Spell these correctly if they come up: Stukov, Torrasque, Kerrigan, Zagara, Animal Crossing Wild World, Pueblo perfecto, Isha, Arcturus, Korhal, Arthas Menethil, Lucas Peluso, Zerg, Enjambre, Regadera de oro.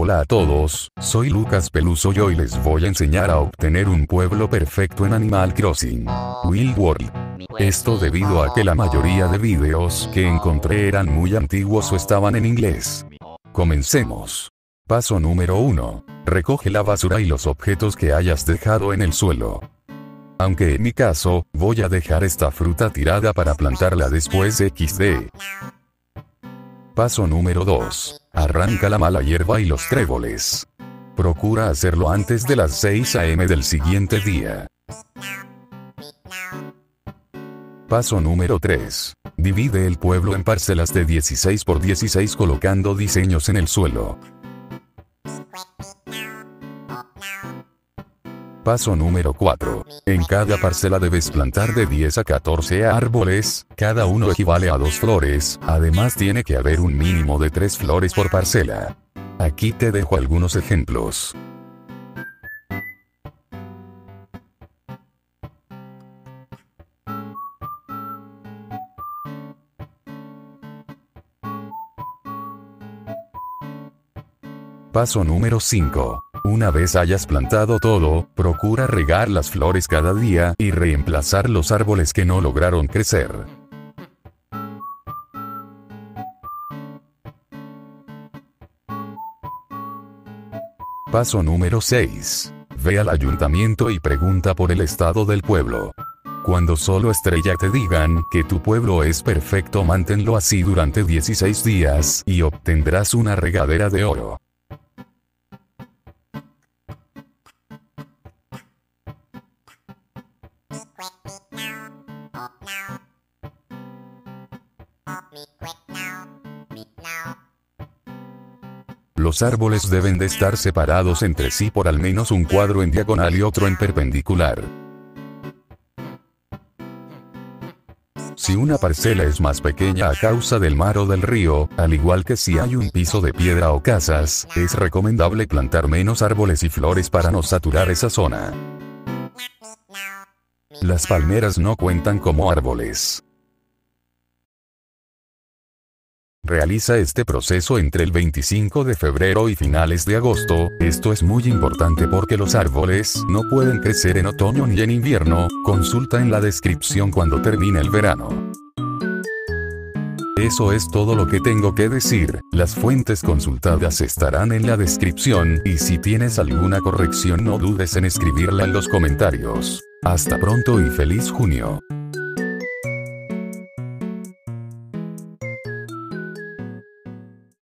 Hola a todos, soy Lucas Peluso y hoy les voy a enseñar a obtener un pueblo perfecto en Animal Crossing Wild World. Esto debido a que la mayoría de videos que encontré eran muy antiguos o estaban en inglés. Comencemos. Paso número 1. Recoge la basura y los objetos que hayas dejado en el suelo. Aunque en mi caso, voy a dejar esta fruta tirada para plantarla después XD. Paso número 2. Arranca la mala hierba y los tréboles. Procura hacerlo antes de las 6 a.m. del siguiente día. Paso número 3. Divide el pueblo en parcelas de 16 por 16 colocando diseños en el suelo. Paso número 4. En cada parcela debes plantar de 10 a 14 árboles, cada uno equivale a 2 flores, además tiene que haber un mínimo de 3 flores por parcela. Aquí te dejo algunos ejemplos. Paso número 5. Una vez hayas plantado todo, procura regar las flores cada día y reemplazar los árboles que no lograron crecer. Paso número 6. Ve al ayuntamiento y pregunta por el estado del pueblo. Cuando solo estrella te digan que tu pueblo es perfecto, manténlo así durante 16 días y obtendrás una regadera de oro. Los árboles deben de estar separados entre sí por al menos un cuadro en diagonal y otro en perpendicular. Si una parcela es más pequeña a causa del mar o del río, al igual que si hay un piso de piedra o casas, es recomendable plantar menos árboles y flores para no saturar esa zona. Las palmeras no cuentan como árboles. Realiza este proceso entre el 25 de febrero y finales de agosto. Esto es muy importante porque los árboles no pueden crecer en otoño ni en invierno. Consulta en la descripción cuando termine el verano. Eso es todo lo que tengo que decir. Las fuentes consultadas estarán en la descripción y si tienes alguna corrección no dudes en escribirla en los comentarios. Hasta pronto y feliz junio.